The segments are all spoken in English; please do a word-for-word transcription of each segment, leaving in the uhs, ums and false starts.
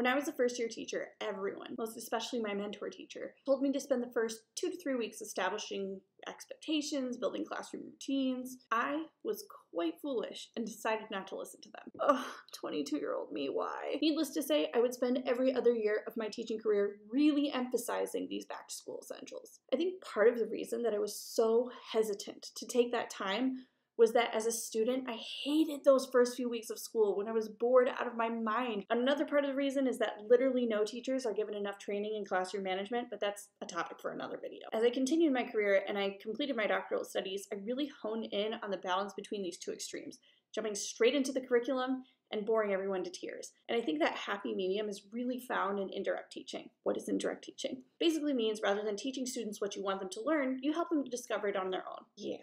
When I was a first year teacher, everyone, most especially my mentor teacher, told me to spend the first two to three weeks establishing expectations, building classroom routines. I was quite foolish and decided not to listen to them. Ugh, twenty-two-year-old me, why? Needless to say, I would spend every other year of my teaching career really emphasizing these back-to-school essentials. I think part of the reason that I was so hesitant to take that time was that as a student, I hated those first few weeks of school when I was bored out of my mind. Another part of the reason is that literally no teachers are given enough training in classroom management, but that's a topic for another video. As I continued my career and I completed my doctoral studies, I really honed in on the balance between these two extremes, jumping straight into the curriculum and boring everyone to tears. And I think that happy medium is really found in indirect teaching. What is indirect teaching? Basically means rather than teaching students what you want them to learn, you help them to discover it on their own. Yeah.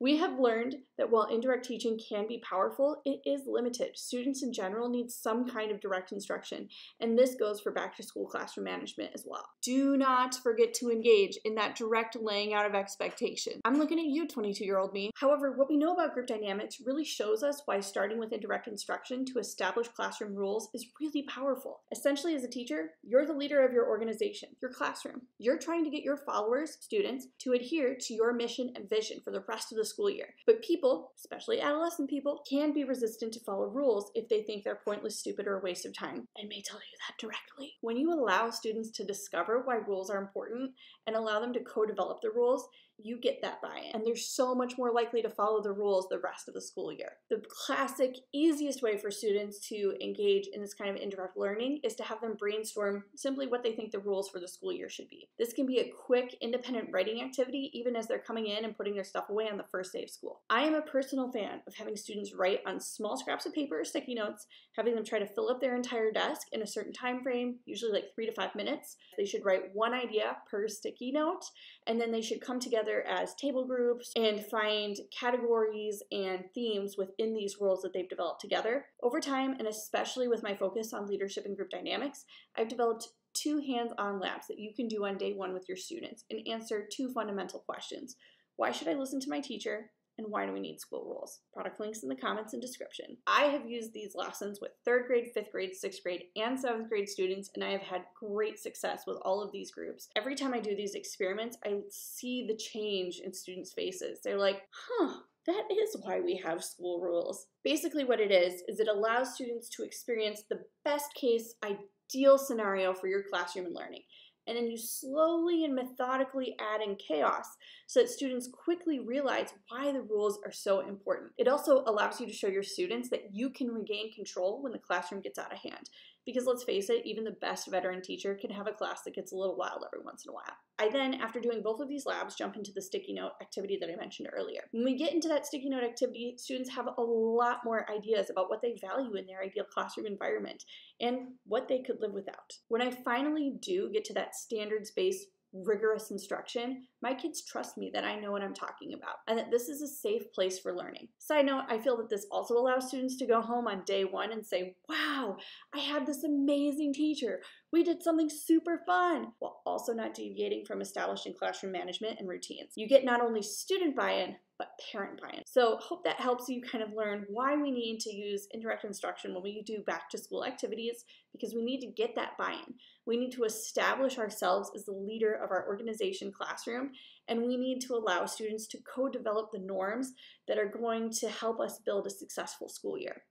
We have learned that while indirect teaching can be powerful, it is limited. Students in general need some kind of direct instruction, and this goes for back-to-school classroom management as well. Do not forget to engage in that direct laying out of expectation. I'm looking at you, twenty-two-year-old me. However, what we know about group dynamics really shows us why starting with indirect instruction to establish classroom rules is really powerful. Essentially, as a teacher, you're the leader of your organization, your classroom. You're trying to get your followers, students, to adhere to your mission and vision for the rest of the school year. But people, especially adolescent people, can be resistant to follow rules if they think they're pointless, stupid, or a waste of time, and may tell you that directly. When you allow students to discover why rules are important and allow them to co-develop the rules, you get that buy-in, and they're so much more likely to follow the rules the rest of the school year. The classic, easiest way for students to engage in this kind of indirect learning is to have them brainstorm simply what they think the rules for the school year should be. This can be a quick, independent writing activity, even as they're coming in and putting their stuff away on the first day of school. I am a personal fan of having students write on small scraps of paper or sticky notes, having them try to fill up their entire desk in a certain time frame, usually like three to five minutes. They should write one idea per sticky note, and then they should come together as table groups and find categories and themes within these rules that they've developed together. Over time, and especially with my focus on leadership and group dynamics, I've developed two hands-on labs that you can do on day one with your students and answer two fundamental questions. Why should I listen to my teacher? And why do we need school rules? Product links in the comments and description. I have used these lessons with third grade, fifth grade, sixth grade, and seventh grade students, and I have had great success with all of these groups. Every time I do these experiments, I see the change in students' faces. They're like, huh, that is why we have school rules. Basically what it is, is it allows students to experience the best case, ideal scenario for your classroom and learning. And then you slowly and methodically add in chaos so that students quickly realize why the rules are so important. It also allows you to show your students that you can regain control when the classroom gets out of hand. Because let's face it, even the best veteran teacher can have a class that gets a little wild every once in a while. I then, after doing both of these labs, jump into the sticky note activity that I mentioned earlier. When we get into that sticky note activity, students have a lot more ideas about what they value in their ideal classroom environment and what they could live without. When I finally do get to that standards-based rigorous instruction, my kids trust me that I know what I'm talking about and that this is a safe place for learning. Side note, I feel that this also allows students to go home on day one and say, wow, I had this amazing teacher. We did something super fun, while also not deviating from establishing classroom management and routines. You get not only student buy-in, but parent buy-in. So hope that helps you kind of learn why we need to use indirect instruction when we do back to school activities, because we need to get that buy-in. We need to establish ourselves as the leader of our organization classroom, and we need to allow students to co-develop the norms that are going to help us build a successful school year.